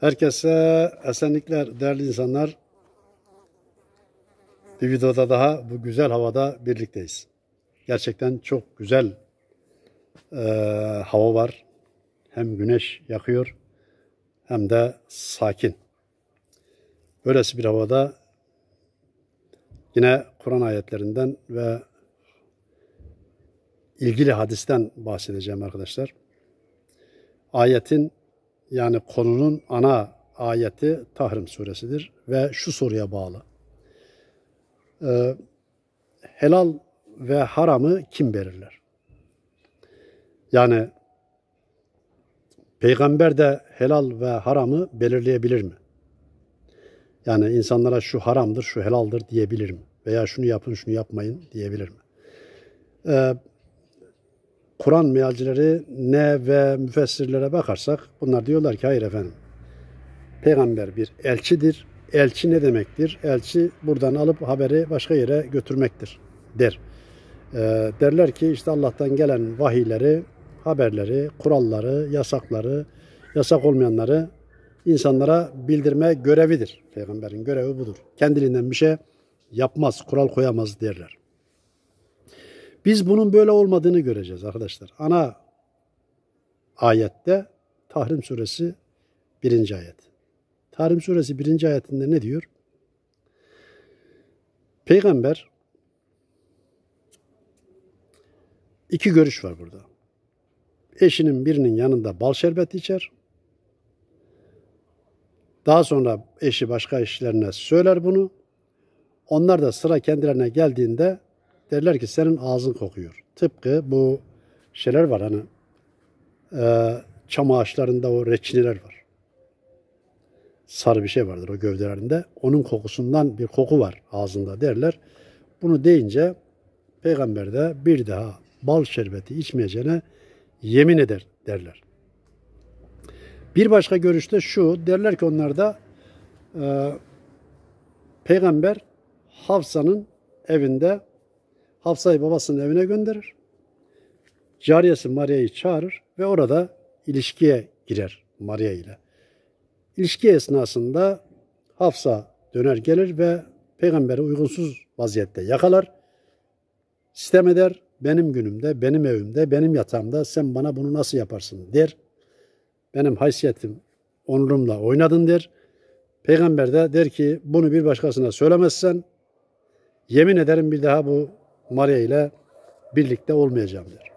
Herkese esenlikler değerli insanlar. Bir videoda daha bu güzel havada birlikteyiz. Gerçekten çok güzel hava var. Hem güneş yakıyor hem de sakin. Böylesi bir havada yine Kur'an ayetlerinden ve ilgili hadisten bahsedeceğim arkadaşlar. Ayetin yani konunun ana ayeti Tahrim suresidir ve şu soruya bağlı. Helal ve haramı kim belirler? Yani peygamber de helal ve haramı belirleyebilir mi? Yani insanlara şu haramdır, şu helaldir diyebilir mi? Veya şunu yapın, şunu yapmayın diyebilir mi? Kur'an mealcileri ne ve müfessirlere bakarsak bunlar diyorlar ki hayır efendim. Peygamber bir elçidir. Elçi ne demektir? Elçi buradan alıp haberi başka yere götürmektir der. Derler ki işte Allah'tan gelen vahiyleri, haberleri, kuralları, yasakları, yasak olmayanları insanlara bildirme görevidir. Peygamberin görevi budur. Kendiliğinden bir şey yapmaz, kural koyamaz derler. Biz bunun böyle olmadığını göreceğiz arkadaşlar. Ana ayette Tahrim suresi 1. ayet. Tahrim suresi 1. ayetinde ne diyor? Peygamber, iki görüş var burada. Eşinin birinin yanında bal şerbeti içer. Daha sonra eşi başka eşlerine söyler bunu. Onlar da sıra kendilerine geldiğinde derler ki senin ağzın kokuyor. Tıpkı bu şeyler var hani çam ağaçlarında o reçineler var. Sarı bir şey vardır o gövdelerinde. Onun kokusundan bir koku var ağzında derler. Bunu deyince peygamber de bir daha bal şerbeti içmeyeceğine yemin eder derler. Bir başka görüşte şu derler ki onlar da peygamber Hafsa'nın evinde Hafsa'yı babasının evine gönderir. Cariyesi Maria'yı çağırır ve orada ilişkiye girer Maria ile. İlişki esnasında Hafsa döner gelir ve peygamberi uygunsuz vaziyette yakalar. Sitem eder. Benim günümde, benim evimde, benim yatağımda sen bana bunu nasıl yaparsın der. Benim haysiyetim, onurumla oynadın der. Peygamber de der ki bunu bir başkasına söylemezsen yemin ederim bir daha bu Maria ile birlikte olmayacağım der.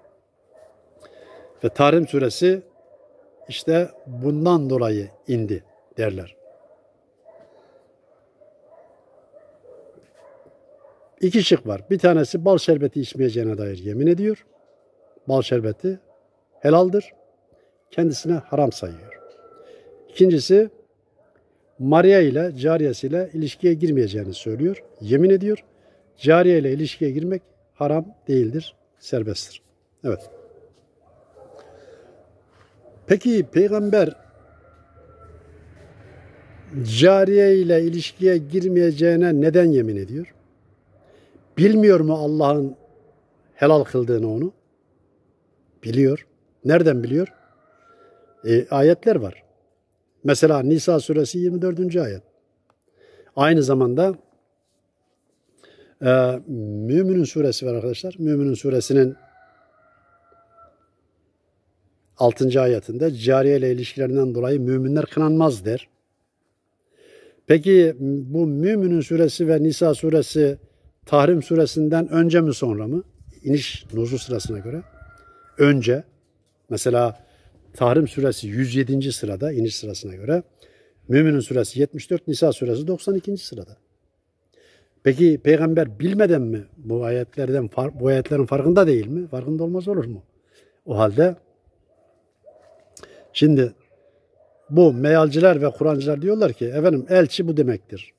Ve Tahrim suresi işte bundan dolayı indi derler. İki şık var. Bir tanesi bal şerbeti içmeyeceğine dair yemin ediyor. Bal şerbeti helaldir. Kendisine haram sayıyor. İkincisi Maria ile cariyesiyle ilişkiye girmeyeceğini söylüyor. Yemin ediyor. Cariye ile ilişkiye girmek haram değildir, serbesttir. Evet. Peki peygamber cariye ile ilişkiye girmeyeceğine neden yemin ediyor? Bilmiyor mu Allah'ın helal kıldığını onu? Biliyor. Nereden biliyor? Ayetler var. Mesela Nisa suresi 24. ayet. Aynı zamanda Müminin suresi var arkadaşlar. Müminin suresinin 6. ayetinde cariye ile ilişkilerinden dolayı müminler kınanmaz der. Peki bu Müminin suresi ve Nisa suresi Tahrim suresinden önce mi sonra mı? İniş nuzul sırasına göre. Önce. Mesela Tahrim suresi 107. sırada iniş sırasına göre. Müminin suresi 74, Nisa suresi 92. sırada. Peki peygamber bilmeden mi bu ayetlerin farkında değil mi? Farkında olmaz olur mu? O halde şimdi bu mealciler ve Kur'ancılar diyorlar ki efendim elçi bu demektir.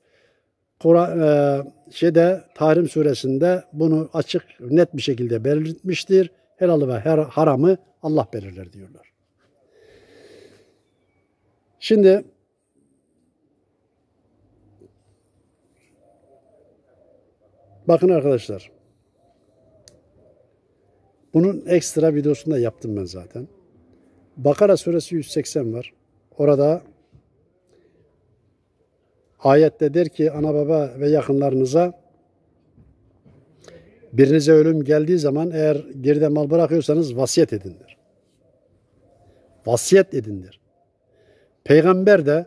Tahrim suresinde bunu açık net bir şekilde belirtmiştir. Helalı ve haramı Allah belirler diyorlar. Şimdi bakın arkadaşlar. Bunun ekstra videosunu da yaptım ben zaten. Bakara suresi 180 var. Orada Ayette der ki ana baba ve yakınlarınıza birinize ölüm geldiği zaman eğer geride mal bırakıyorsanız vasiyet edindir. Vasiyet edindir. Peygamber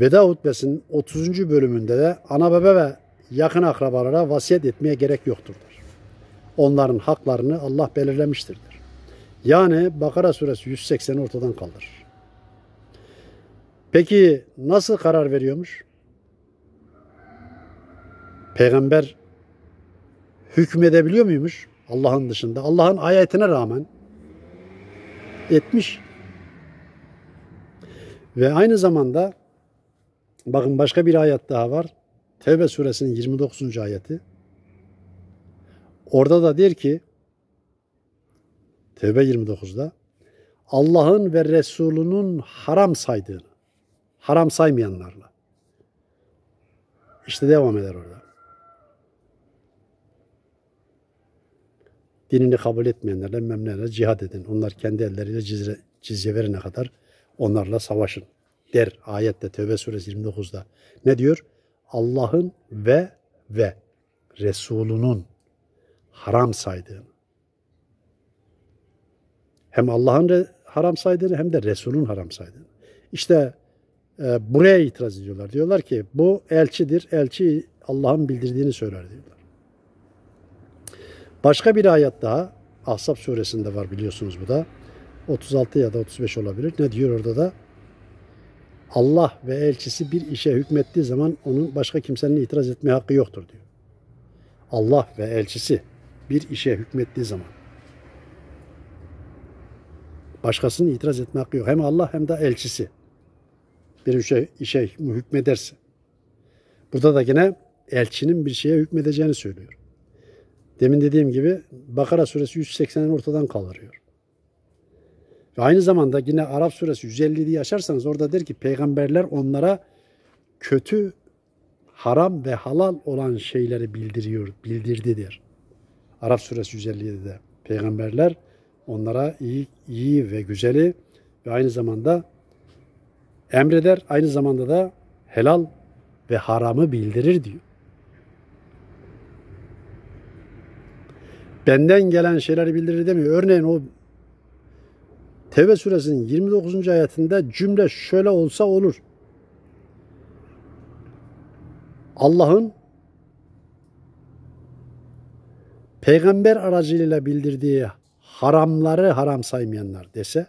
Veda hutbesinin 30. bölümünde de ana baba ve yakın akrabalara vasiyet etmeye gerek yoktur der. Onların haklarını Allah belirlemiştir der. Yani Bakara suresi 180'i ortadan kaldırır. Peki nasıl karar veriyormuş? Peygamber hükmedebiliyor muymuş Allah'ın dışında? Allah'ın ayetine rağmen etmiş. Ve aynı zamanda bakın başka bir ayet daha var. Tevbe suresinin 29. ayeti. Orada da der ki Tevbe 29'da Allah'ın ve Resulünün haram saydığını, haram saymayanlarla. İşte devam eder orada. Dinini kabul etmeyenlerle, memnunlarla cihad edin. Onlar kendi elleriyle cizye verene kadar onlarla savaşın der ayette Tevbe suresi 29'da. Ne diyor? Allah'ın ve Resulünün haram saydığını. Hem Allah'ın haram saydığını hem de Resul'ün haram saydığını. İşte buraya itiraz ediyorlar. Diyorlar ki bu elçidir. Elçi Allah'ın bildirdiğini söyler diyorlar. Başka bir ayet daha Ahzab suresinde var biliyorsunuz bu da. 36 ya da 35 olabilir. Ne diyor orada da? Allah ve elçisi bir işe hükmettiği zaman onun başka kimsenin itiraz etmeye hakkı yoktur diyor. Allah ve elçisi bir işe hükmettiği zaman başkasının itiraz etme hakkı yok. Hem Allah hem de elçisi bir işe hükmederse. Burada da yine elçinin bir şeye hükmedeceğini söylüyor. Demin dediğim gibi Bakara suresi 180'i ortadan kaldırıyor. Ve aynı zamanda yine Araf suresi 150'yi açarsanız orada der ki peygamberler onlara kötü, haram ve halal olan şeyleri bildirdi der. Araf suresi 157'de peygamberler onlara iyi ve güzeli ve aynı zamanda emreder, aynı zamanda da helal ve haramı bildirir diyor. Benden gelen şeyleri bildirir demiyor. Örneğin o Tevbe suresinin 29. ayetinde cümle şöyle olsa olur. Allah'ın peygamber aracılığıyla bildirdiği haramları haram saymayanlar dese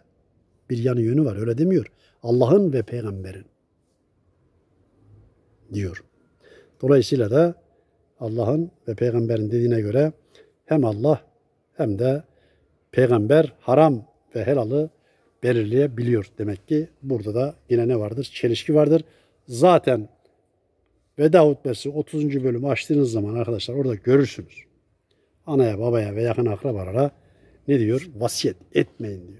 bir yanı yönü var. Öyle demiyor. Allah'ın ve peygamberin diyor. Dolayısıyla da Allah'ın ve peygamberin dediğine göre hem Allah hem de peygamber haram ve helalı belirleyebiliyor. Demek ki burada da yine ne vardır? Çelişki vardır. Zaten Veda hutbesi 30. bölümü açtığınız zaman arkadaşlar orada görürsünüz. Anaya, babaya ve yakın akrabalara ne diyor? Vasiyet etmeyin diyor.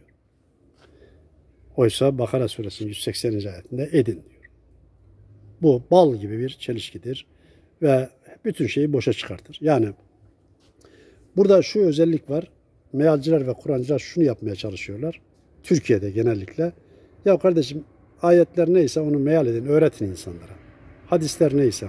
Oysa Bakara suresinin 180. ayetinde edin diyor. Bu bal gibi bir çelişkidir ve bütün şeyi boşa çıkartır. Yani burada şu özellik var. Mealciler ve Kur'ancılar şunu yapmaya çalışıyorlar. Türkiye'de genellikle. Ya kardeşim ayetler neyse onu meal edin, öğretin insanlara. Hadisler neyse,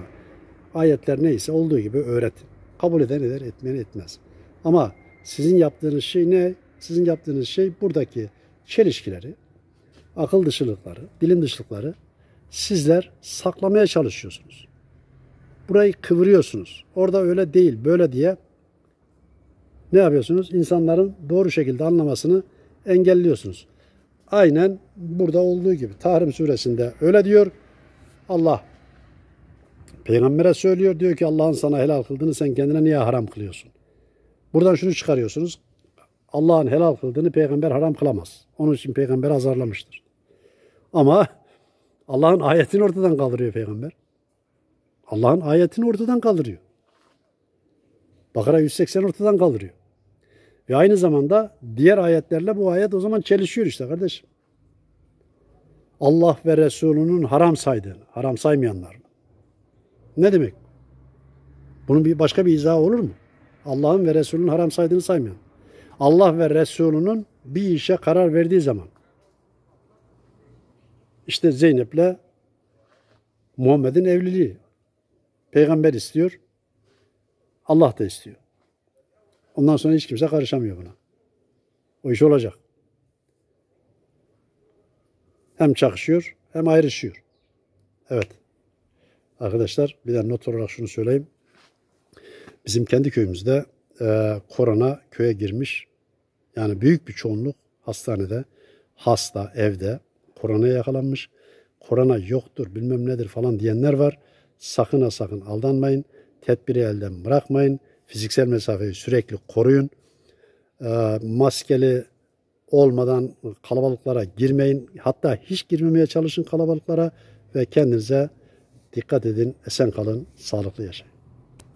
ayetler neyse olduğu gibi öğretin. Kabul eden eder, etmeyen etmez. Ama sizin yaptığınız şey ne? Sizin yaptığınız şey buradaki çelişkileri, akıl dışılıkları, bilim dışılıkları sizler saklamaya çalışıyorsunuz. Burayı kıvırıyorsunuz. Orada öyle değil, böyle diye ne yapıyorsunuz? İnsanların doğru şekilde anlamasını engelliyorsunuz. Aynen burada olduğu gibi Tahrim suresinde öyle diyor. Allah peygambere söylüyor. Diyor ki Allah'ın sana helal kıldığını sen kendine niye haram kılıyorsun? Buradan şunu çıkarıyorsunuz. Allah'ın helal kıldığını peygamber haram kılamaz. Onun için peygamber azarlamıştır. Ama Allah'ın ayetini ortadan kaldırıyor peygamber. Allah'ın ayetini ortadan kaldırıyor. Bakara 180 ortadan kaldırıyor. Ve aynı zamanda diğer ayetlerle bu ayet o zaman çelişiyor işte kardeşim. Allah ve Resulünün haram saydığını, haram saymayanlar. Ne demek? Bunun bir başka bir izahı olur mu? Allah'ın ve Resulünün haram saydığını saymayan. Allah ve Resulünün bir işe karar verdiği zaman İşte Zeynep'le Muhammed'in evliliği. Peygamber istiyor, Allah da istiyor. Ondan sonra hiç kimse karışamıyor buna. O iş olacak. Hem çakışıyor hem ayrışıyor. Evet. Arkadaşlar bir de not olarak şunu söyleyeyim. Bizim kendi köyümüzde korona köye girmiş. Yani büyük bir çoğunluk hastanede, hasta, evde koronaya yakalanmış. Korona yoktur, bilmem nedir falan diyenler var. Sakın ha sakın aldanmayın. Tedbiri elden bırakmayın. Fiziksel mesafeyi sürekli koruyun. Maskeli olmadan kalabalıklara girmeyin. Hatta hiç girmemeye çalışın kalabalıklara ve kendinize dikkat edin. Esen kalın, sağlıklı yaşayın.